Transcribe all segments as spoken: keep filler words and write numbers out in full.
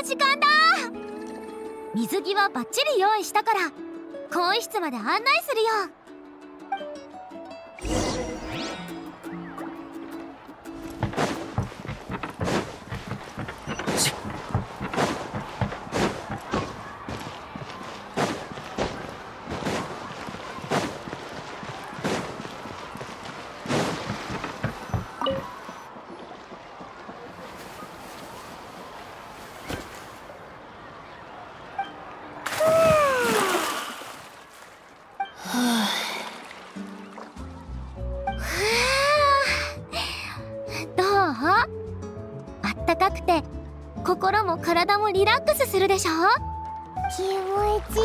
の時間だ。水着はバッチリ用意したから更衣室まで案内するよ。心も体もリラックスするでしょ。気持ち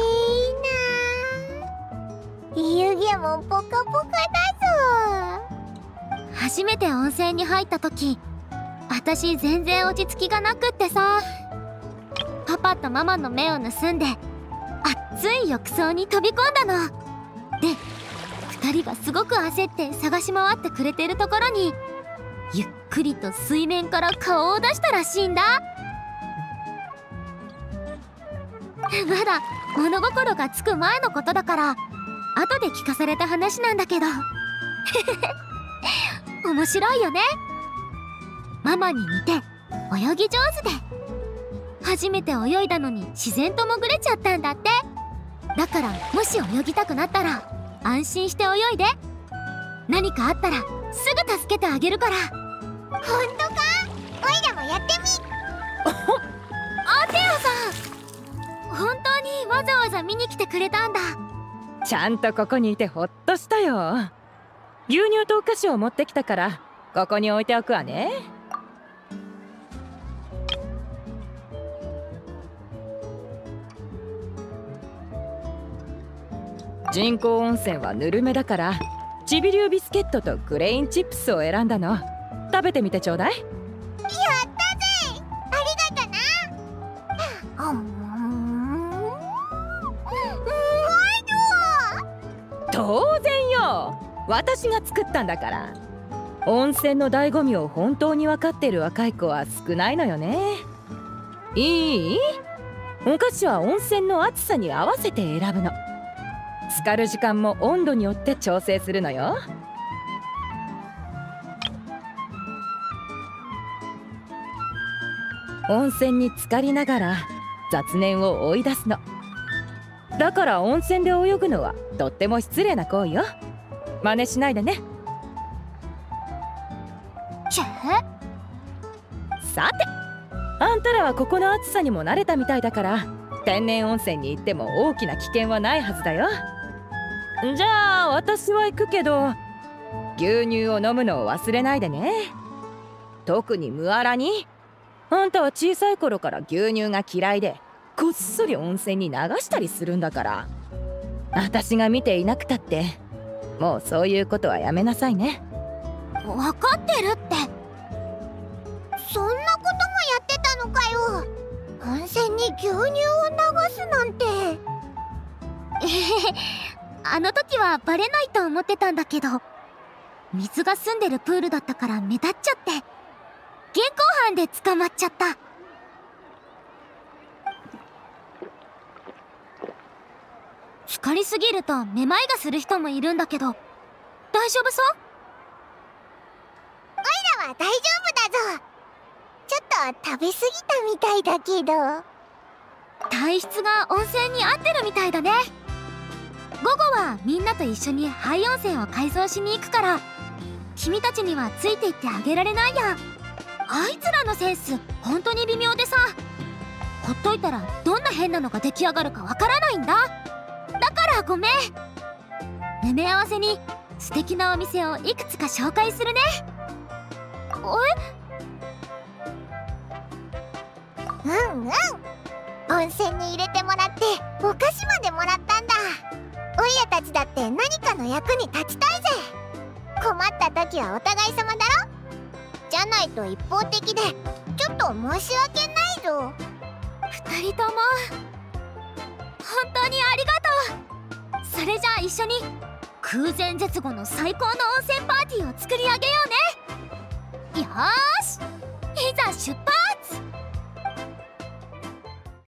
いいな。湯気もポカポカだぞ。初めて温泉に入った時、私全然落ち着きがなくってさ、パパとママの目を盗んで熱い浴槽に飛び込んだので、ふたりがすごく焦って探し回ってくれてるところにゆっくりと水面から顔を出したらしいんだ。まだ物心がつく前のことだから後で聞かされた話なんだけど面白いよね。ママに似て泳ぎ上手で初めて泳いだのに自然と潜れちゃったんだって。だからもし泳ぎたくなったら安心して泳いで、何かあったらすぐ助けてあげるから。ほんとか？おいらもやってみアテアさん、本当にわざわざ見に来てくれたんだ。ちゃんとここにいてほっとしたよ。牛乳とお菓子を持ってきたからここに置いておくわね。人工温泉はぬるめだからチビ流ビスケットとグレインチップスを選んだの。食べてみてちょうだい。やったぜ。ありがとな。うん当然よ、私が作ったんだから。温泉の醍醐味を本当に分かってる若い子は少ないのよね。いい？お菓子は温泉の暑さに合わせて選ぶの。浸かる時間も温度によって調整するのよ。温泉に浸かりながら雑念を追い出すのだから、温泉で泳ぐのはとっても失礼な行為よ。真似しないでね。さて、あんたらはここの暑さにも慣れたみたいだから天然温泉に行っても大きな危険はないはずだよ。じゃあ私は行くけど牛乳を飲むのを忘れないでね。特にムアラに、あんたは小さい頃から牛乳が嫌いでこっそり温泉に流したりするんだから、私が見ていなくたってもうそういうことはやめなさいね。分かってるって。そんなこともやってたのかよ。温泉に牛乳を流すなんてあの時はバレないと思ってたんだけど、水が澄んでるプールだったから目立っちゃって現行犯で捕まっちゃった。光りすぎるとめまいがする人もいるんだけど大丈夫そう？おいらは大丈夫だぞ。ちょっと食べ過ぎたみたいだけど体質が温泉に合ってるみたいだね。午後はみんなと一緒に廃温泉を改装しに行くから君たちにはついていってあげられないや。あいつらのセンス本当に微妙でさ、ほっといたらどんな変なのが出来上がるかわからないんだ。だからごめん。埋め合わせに素敵なお店をいくつか紹介するね。え？うんうん。温泉に入れてもらってお菓子までもらったんだ。おいらたちだって何かの役に立ちたいぜ。困った時はお互い様だろ。じゃないと一方的でちょっと申し訳ないぞ。二人とも本当にありがとう。それじゃあ一緒に空前絶後の最高の温泉パーティーを作り上げようね。よー